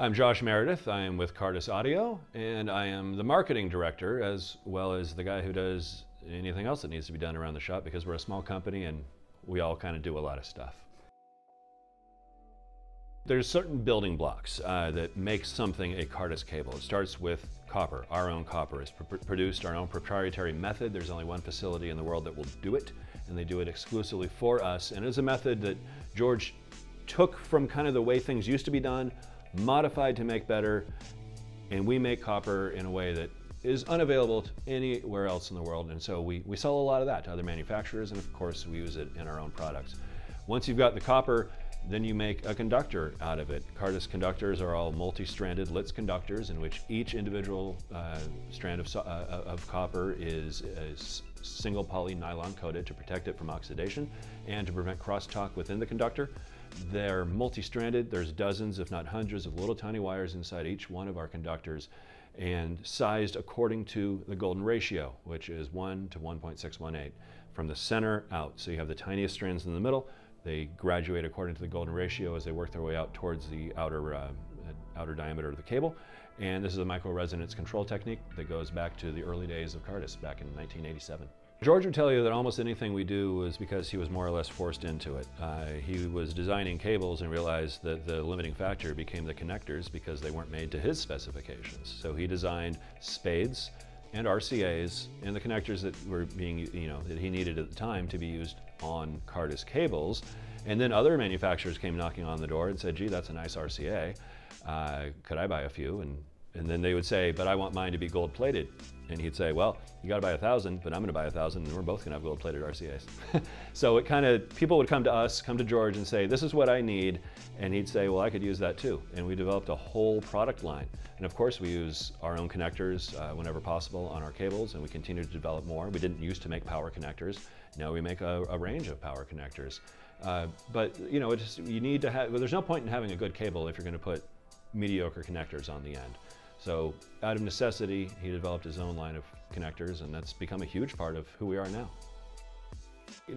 I'm Josh Meredith. I am with Cardas Audio, and I am the marketing director as well as the guy who does anything else that needs to be done around the shop, because we're a small company and we all kind of do a lot of stuff. There's certain building blocks that make something a Cardas cable. It starts with copper. Our own copper is produced, our own proprietary method. There's only one facility in the world that will do it, and they do it exclusively for us. And it's a method that George took from kind of the way things used to be done, modified to make better, and we make copper in a way that is unavailable to anywhere else in the world. And so we sell a lot of that to other manufacturers, and of course we use it in our own products. Once you've got the copper, then you make a conductor out of it. Cardas conductors are all multi-stranded Litz conductors, in which each individual strand of copper is single poly nylon coated to protect it from oxidation and to prevent crosstalk within the conductor. They're multi-stranded. There's dozens, if not hundreds, of little tiny wires inside each one of our conductors, and sized according to the Golden Ratio, which is 1 to 1.618 from the center out. So you have the tiniest strands in the middle. They graduate according to the Golden Ratio as they work their way out towards the outer diameter of the cable. And this is a micro-resonance control technique that goes back to the early days of Cardas back in 1987. George would tell you that almost anything we do was because he was more or less forced into it. He was designing cables and realized that the limiting factor became the connectors, because they weren't made to his specifications. So he designed spades and RCAs and the connectors that were being, that he needed at the time to be used on Cardas cables. And then other manufacturers came knocking on the door and said, gee, that's a nice RCA. Could I buy a few? And then they would say, but I want mine to be gold plated. And he'd say, well, you gotta buy 1,000, but I'm gonna buy 1,000, and we're both gonna have gold plated RCAs. So it kind of, people would come to us, come to George and say, this is what I need. And he'd say, well, I could use that too. And we developed a whole product line. And of course we use our own connectors whenever possible on our cables, and we continue to develop more. We didn't used to make power connectors. Now we make a range of power connectors. But you need to have, well, there's no point in having a good cable if you're gonna put mediocre connectors on the end. So out of necessity, he developed his own line of connectors, and that's become a huge part of who we are now.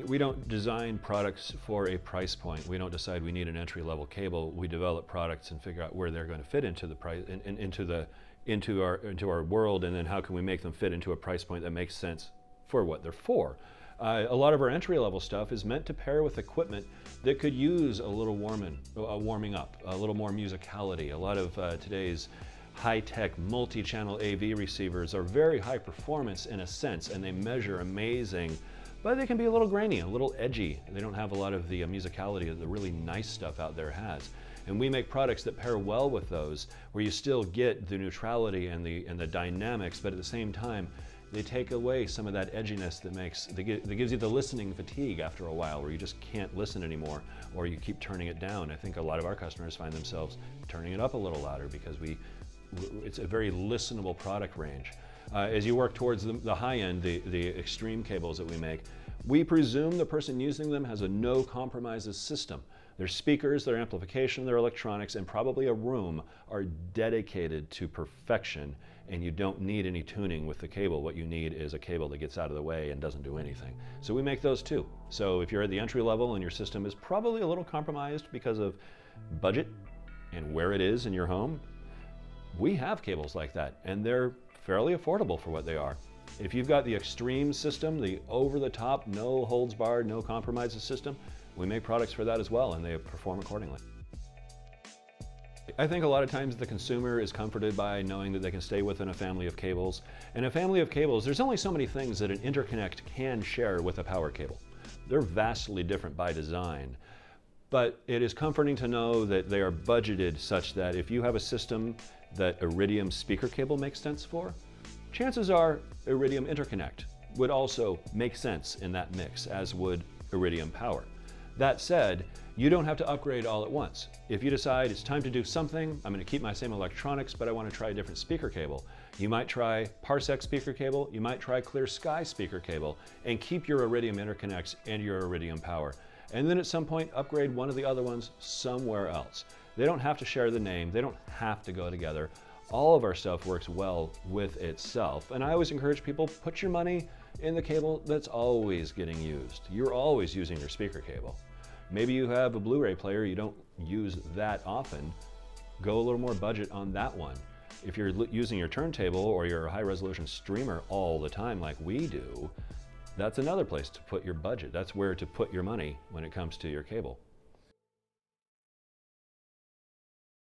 We don't design products for a price point. We don't decide we need an entry-level cable. We develop products and figure out where they're going to fit into the price, into our world, and then how can we make them fit into a price point that makes sense for what they're for. A lot of our entry-level stuff is meant to pair with equipment that could use a little warming up, a little more musicality. A lot of today's high-tech multi-channel AV receivers are very high performance in a sense, and they measure amazing, but they can be a little grainy, a little edgy. They don't have a lot of the musicality that the really nice stuff out there has. And we make products that pair well with those, where you still get the neutrality and the dynamics, but at the same time, they take away some of that edginess that gives you the listening fatigue after a while, where you just can't listen anymore, or you keep turning it down. I think a lot of our customers find themselves turning it up a little louder because it's a very listenable product range. As you work towards the high end, the extreme cables that we make, we presume the person using them has a no compromises system. Their speakers, their amplification, their electronics, and probably a room are dedicated to perfection, and you don't need any tuning with the cable. What you need is a cable that gets out of the way and doesn't do anything. So we make those too. So if you're at the entry level and your system is probably a little compromised because of budget and where it is in your home, we have cables like that, and they're fairly affordable for what they are. If you've got the extreme system, the over-the-top, no holds barred, no compromises system, we make products for that as well, and they perform accordingly. I think a lot of times the consumer is comforted by knowing that they can stay within a family of cables. And a family of cables, there's only so many things that an interconnect can share with a power cable. They're vastly different by design. But it is comforting to know that they are budgeted such that if you have a system that Iridium speaker cable makes sense for, chances are Iridium interconnect would also make sense in that mix, as would Iridium power. That said, you don't have to upgrade all at once. If you decide it's time to do something, I'm going to keep my same electronics, but I want to try a different speaker cable. You might try Parsec speaker cable, you might try Clear Sky speaker cable, and keep your Iridium interconnects and your Iridium power. And then at some point, upgrade one of the other ones somewhere else. They don't have to share the name, they don't have to go together. All of our stuff works well with itself. And I always encourage people, put your money in the cable that's always getting used. You're always using your speaker cable. Maybe you have a Blu-ray player, you don't use that often. go a little more budget on that one. If you're using your turntable or your high resolution streamer all the time like we do, that's another place to put your budget. That's where to put your money when it comes to your cable.